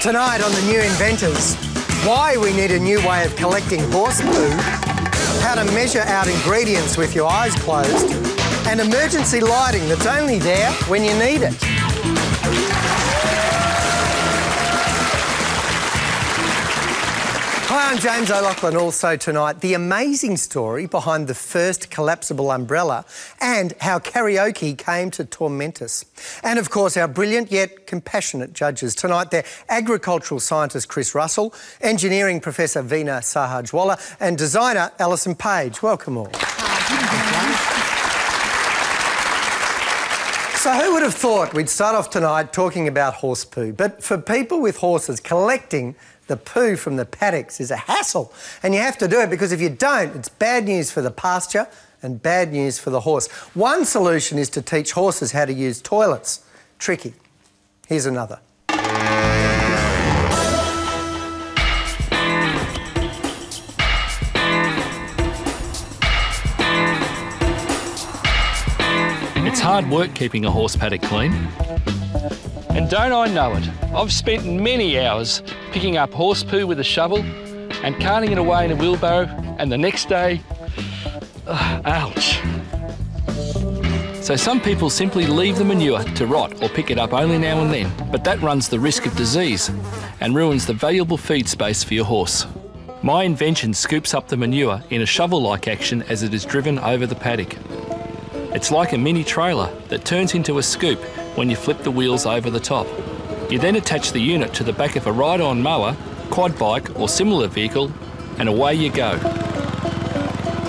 Tonight on The New Inventors, why we need a new way of collecting horse poo, how to measure out ingredients with your eyes closed, and emergency lighting that's only there when you need it. Hi, I'm James O'Loughlin. Also tonight, the amazing story behind the first collapsible umbrella and how karaoke came to torment us. And of course, our brilliant yet compassionate judges. Tonight, they're agricultural scientist Chris Russell, engineering professor Veena Sahajwalla and designer Alison Page. Welcome all. So who would have thought we'd start off tonight talking about horse poo? But for people with horses, collecting the poo from the paddocks is a hassle, and you have to do it because if you don't, it's bad news for the pasture and bad news for the horse. One solution is to teach horses how to use toilets. Tricky. Here's another. It's hard work keeping a horse paddock clean. And don't I know it, I've spent many hours picking up horse poo with a shovel and carting it away in a wheelbarrow, and the next day, ouch. So some people simply leave the manure to rot or pick it up only now and then, but that runs the risk of disease and ruins the valuable feed space for your horse. My invention scoops up the manure in a shovel-like action as it is driven over the paddock. It's like a mini trailer that turns into a scoop when you flip the wheels over the top. You then attach the unit to the back of a ride-on mower, quad bike or similar vehicle, and away you go.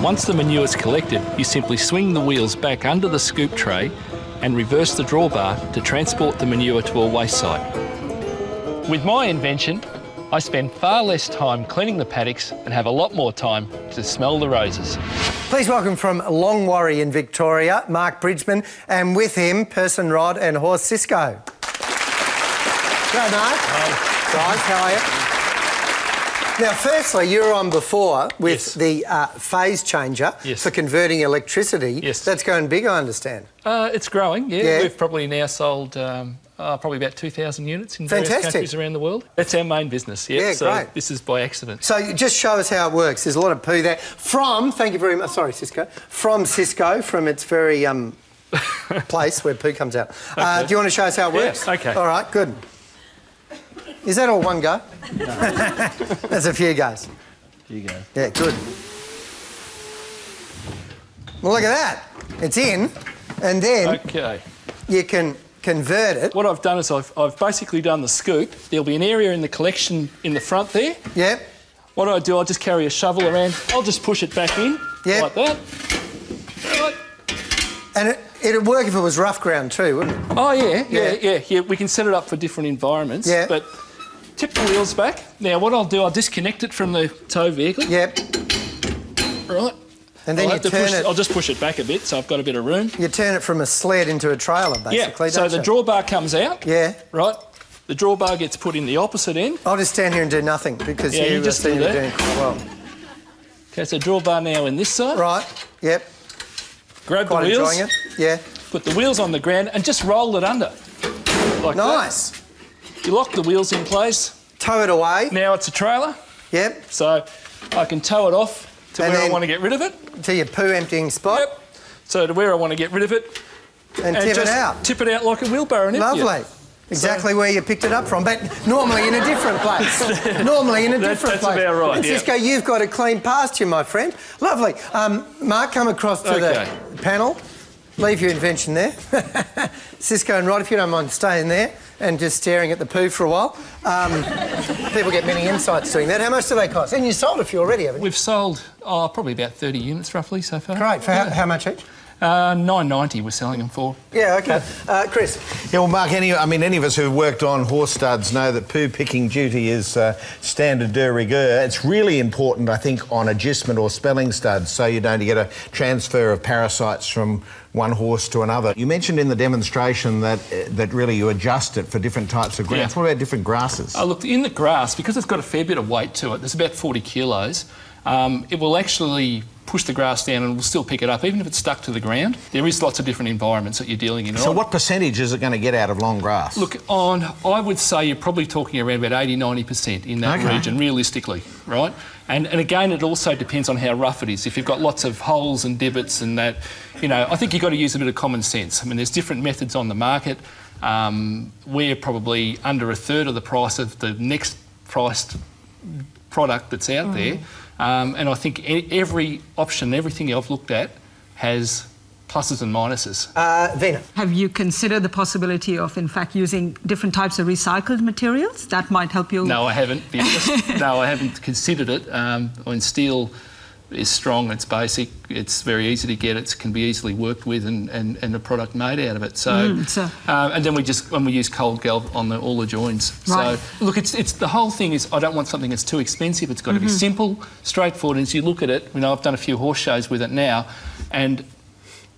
Once the manure is collected, you simply swing the wheels back under the scoop tray and reverse the drawbar to transport the manure to a waste site. With my invention, I spend far less time cleaning the paddocks and have a lot more time to smell the roses. Please welcome from Longwarrie in Victoria, Mark Bridgman, and with him, Person Rod and Horse Cisco. Hello, Mark. Hi. Guys, how are you? Now, firstly, you were on before with the phase changer for converting electricity. Yes. That's going big, I understand. It's growing, yeah. We've probably now sold probably about 2,000 units in various countries around the world. That's our main business, yeah, so great. This is by accident. So just show us how it works. There's a lot of poo there. From, thank you very much, sorry, Cisco. From Cisco, from its very place where poo comes out. Okay. Do you want to show us how it works? Yeah, OK. All right, good. Is that all one go? No. That's a few goes. Here you go. Yeah, good. Well, look at that. It's in, and then you can convert it. What I've done is I've basically done the scoop. There'll be an area in the collection in the front there. Yep. What I do, I'll just carry a shovel around. I'll just push it back in like that. Right. And it'd work if it was rough ground too, wouldn't it? Oh, yeah. We can set it up for different environments. Yeah. But tip the wheels back. Now, what I'll do, I'll disconnect it from the tow vehicle. Yep. Right. And then I'll just push it back a bit, so I've got a bit of room. You turn it from a sled into a trailer, basically, so the drawbar comes out. Yeah. Right? The drawbar gets put in the opposite end. I'll just stand here and do nothing, because you just seem to be doing quite well. OK, so drawbar now in this side. Right, yep. Grab the wheels. Quite enjoying it, yeah. Put the wheels on the ground and just roll it under. Like nice. That. You lock the wheels in place. Tow it away. Now it's a trailer. Yep. So I can tow it off to where I want to get rid of it. To your poo emptying spot. Yep. So to where I want to get rid of it. And tip it out. Tip it out like a wheelbarrow and empty it. Lovely. Exactly where you picked it up from, but normally in a different place. That's about right, yeah. Cisco, you've got a clean pasture, my friend. Lovely. Mark, come across to the panel. Leave your invention there. Cisco and Rod, if you don't mind staying there and just staring at the poo for a while. People get many insights doing that. How much do they cost? And you sold a few already, haven't you? We've sold probably about 30 units roughly so far. Great. For how much each? $9.90 we're selling them for. Yeah, OK. Chris? Yeah, well, Mark, any of us who've worked on horse studs know that poo-picking duty is standard de rigueur. It's really important, I think, on adjustment or spelling studs, so you don't get a transfer of parasites from one horse to another. You mentioned in the demonstration that really you adjust it for different types of grass. Yeah. What about different grasses? Oh, look, in the grass, because it's got a fair bit of weight to it, there's about 40 kilos, it will actually push the grass down and we'll still pick it up, even if it's stuck to the ground. There is lots of different environments that you're dealing in. So what percentage is it going to get out of long grass? Look, I would say you're probably talking around about 80–90% in that region, realistically, right? And again, it also depends on how rough it is. If you've got lots of holes and divots and that, you know, I think you've got to use a bit of common sense. I mean, there's different methods on the market. We're probably under a third of the price of the next priced product that's out there. And I think every option, everything I've looked at, has pluses and minuses. Veena. Have you considered the possibility of, in fact, using different types of recycled materials? That might help you... No, I haven't. No, I haven't considered it. I mean, steel is strong, it's basic, it's very easy to get, it can be easily worked with and the product made out of it. So, and then we just, when we use cold galv on all the joins. Right. So, look, it's the whole thing is, I don't want something that's too expensive, it's got to be simple, straightforward, and as you look at it, you know, I've done a few horse shows with it now, and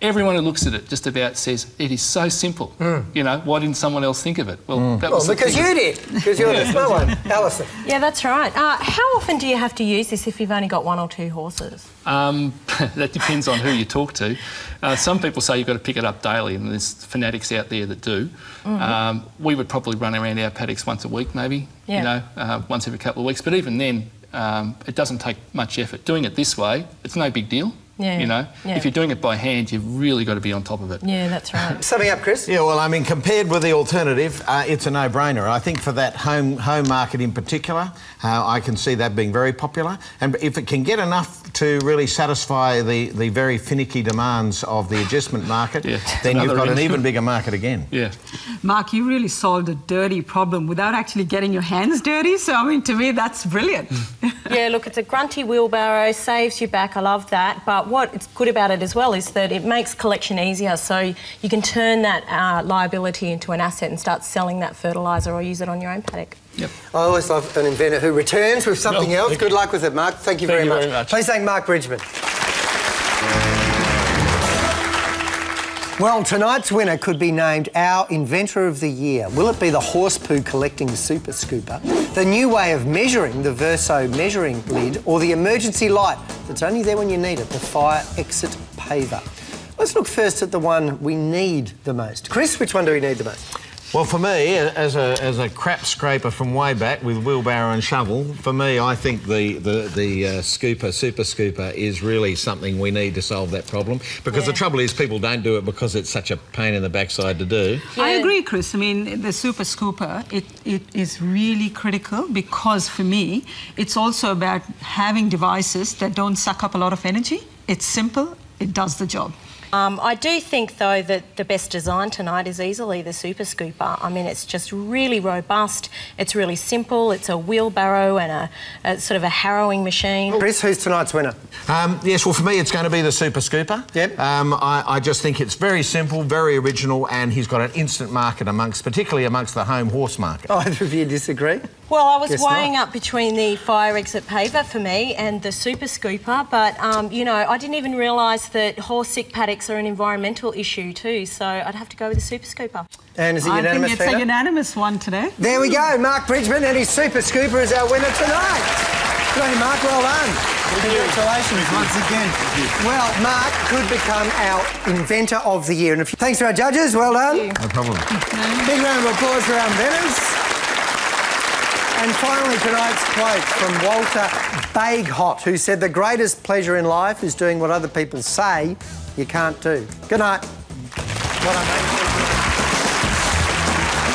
everyone who looks at it just about says, it is so simple. You know, why didn't someone else think of it? Well, that was because you did, because you're the smart one. Alison. Yeah, that's right. How often do you have to use this if you've only got 1 or 2 horses? That depends on who you talk to. Some people say you've got to pick it up daily, and there's fanatics out there that do. We would probably run around our paddocks once a week, maybe, you know, once every couple of weeks. But even then, it doesn't take much effort. Doing it this way, it's no big deal. Yeah, you know, if you're doing it by hand, you've really got to be on top of it. Yeah, that's right. Summing up, Chris? Yeah, well, I mean, compared with the alternative, it's a no-brainer. I think for that home market in particular, I can see that being very popular. And if it can get enough to really satisfy the very finicky demands of the adjustment market, then you've got an even bigger market again. Yeah. Mark, you really solved a dirty problem without actually getting your hands dirty. So, I mean, to me, that's brilliant. Yeah, look, it's a grunty wheelbarrow, saves you back. I love that. But what's good about it as well is that it makes collection easier, so you can turn that liability into an asset and start selling that fertiliser or use it on your own paddock. Yep. I always love an inventor who returns with something else. Good luck with it, Mark. Thank you very much. Please thank Mark Bridgman. Well, tonight's winner could be named our Inventor of the Year. Will it be the horse poo collecting Super Scooper, the new way of measuring, the Verso measuring lid, or the emergency light that's only there when you need it, the fire exit paver? Let's look first at the one we need the most. Chris, which one do we need the most? Well, for me, as a crap scraper from way back with wheelbarrow and shovel, for me, I think the scooper, Super Scooper, is really something we need to solve that problem, because the trouble is people don't do it because it's such a pain in the backside to do. Yeah. I agree, Chris. I mean, the Super Scooper, it is really critical because, for me, it's also about having devices that don't suck up a lot of energy. It's simple. It does the job. I do think, though, that the best design tonight is easily the Super Scooper. I mean, it's just really robust, it's really simple, it's a wheelbarrow and a sort of a harrowing machine. Chris, who's tonight's winner? Yes, well, for me, it's going to be the Super Scooper. Yep. I just think it's very simple, very original, and he's got an instant market amongst, particularly amongst the home horse market. Oh, do you disagree? Well, I was weighing up between the fire exit paver for me and the Super Scooper, but, you know, I didn't even realise that horse-sick paddocks are an environmental issue too, so I'd have to go with the Super Scooper. And is it unanimous, I think it's a unanimous one today. There we go, Mark Bridgman and his Super Scooper is our winner tonight. Good on you, Mark, well done. Congratulations once again. Well, Mark could become our Inventor of the Year. And thanks to our judges, well done. No problem. Big round of applause for our inventors. And finally, tonight's quote from Walter Bagehot, who said, "The greatest pleasure in life is doing what other people say you can't do." Good night. Well done, mate.